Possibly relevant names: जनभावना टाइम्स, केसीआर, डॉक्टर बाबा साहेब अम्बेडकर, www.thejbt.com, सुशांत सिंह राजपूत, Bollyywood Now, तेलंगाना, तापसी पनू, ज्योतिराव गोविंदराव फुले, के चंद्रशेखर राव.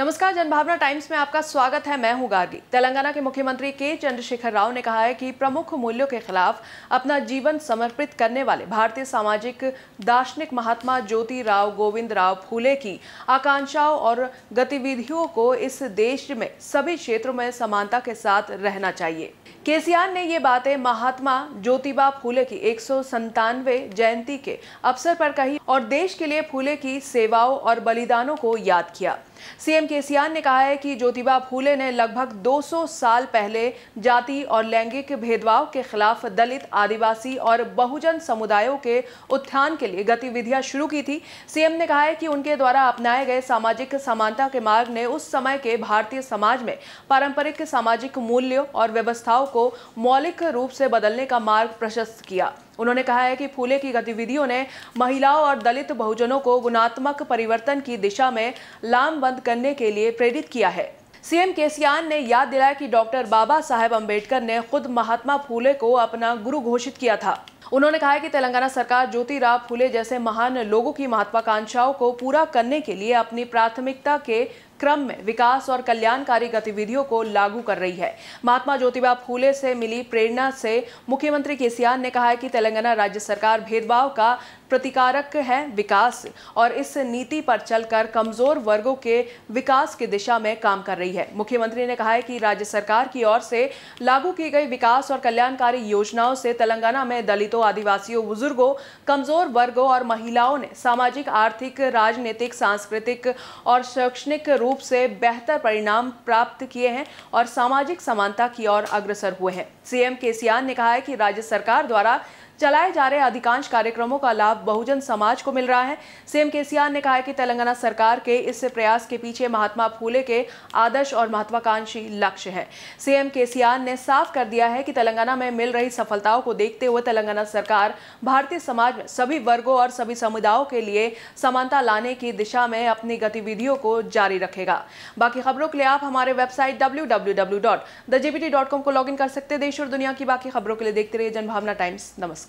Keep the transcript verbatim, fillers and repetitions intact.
नमस्कार, जनभावना टाइम्स में आपका स्वागत है। मैं हूं गार्गी। तेलंगाना के मुख्यमंत्री के चंद्रशेखर राव ने कहा है कि प्रमुख मूल्यों के खिलाफ अपना जीवन समर्पित करने वाले भारतीय सामाजिक दार्शनिक महात्मा ज्योतिराव गोविंदराव फुले की आकांक्षाओं और गतिविधियों को इस देश में सभी क्षेत्रों में समानता के साथ रहना चाहिए। केसीआर ने ये बातें महात्मा ज्योतिबा फुले की एक सौ संतानवे जयंती के अवसर पर कही और देश के लिए फुले की सेवाओं और बलिदानों को याद किया। सीएम केसीआर ने कहा है कि ज्योतिबा फुले ने लगभग दो सौ साल पहले जाति और लैंगिक भेदभाव के खिलाफ दलित, आदिवासी और बहुजन समुदायों के उत्थान के लिए गतिविधियां शुरू की थी। सीएम ने कहा है कि उनके द्वारा अपनाए गए सामाजिक समानता के मार्ग ने उस समय के भारतीय समाज में पारंपरिक सामाजिक मूल्यों और व्यवस्थाओं को मौलिक रूप से बदलने का मार्ग प्रशस्त किया। उन्होंने कहा है कि फुले की गतिविधियों ने महिलाओं और दलित बहुजनों को गुणात्मक परिवर्तन की दिशा में लामबंद करने के लिए प्रेरित किया है। सीएम केसीआर ने याद दिलाया कि डॉक्टर बाबा साहेब अम्बेडकर ने खुद महात्मा फुले को अपना गुरु घोषित किया था। उन्होंने कहा है कि तेलंगाना सरकार ज्योतिराव फुले जैसे महान लोगों की महत्वाकांक्षाओं को पूरा करने के लिए अपनी प्राथमिकता के क्रम में विकास और कल्याणकारी गतिविधियों को लागू कर रही है। महात्मा ज्योतिबा फुले से मिली प्रेरणा से मुख्यमंत्री केसीआर ने कहा है कि तेलंगाना राज्य सरकार भेदभाव का प्रतिकारक है। विकास और इस नीति पर चलकर कमजोर वर्गों के विकास की दिशा में काम कर रही है। मुख्यमंत्री ने कहा है कि राज्य सरकार की ओर से लागू की गई विकास और कल्याणकारी योजनाओं से तेलंगाना में दलितों, आदिवासियों, बुजुर्गों, कमजोर वर्गों और महिलाओं ने सामाजिक, आर्थिक, राजनीतिक, सांस्कृतिक और शैक्षणिक रूप से बेहतर परिणाम प्राप्त किए हैं और सामाजिक समानता की ओर अग्रसर हुए हैं। सीएम केसीआर ने कहा है कि राज्य सरकार द्वारा चलाए जा रहे अधिकांश कार्यक्रमों का लाभ बहुजन समाज को मिल रहा है। सीएम केसीआर ने कहा है कि तेलंगाना सरकार के इस प्रयास के पीछे महात्मा फुले के आदर्श और महत्वाकांक्षी लक्ष्य है। सीएम केसीआर ने साफ कर दिया है कि तेलंगाना में मिल रही सफलताओं को देखते हुए तेलंगाना सरकार भारतीय समाज में सभी वर्गों और सभी समुदायों के लिए समानता लाने की दिशा में अपनी गतिविधियों को जारी रखेगा। बाकी खबरों के लिए आप हमारे website W W W dot the J B T dot com को लॉग इन कर सकते हैं। देश और दुनिया की बाकी खबरों के लिए देखते रहिए जनभावना टाइम्स। नमस्कार।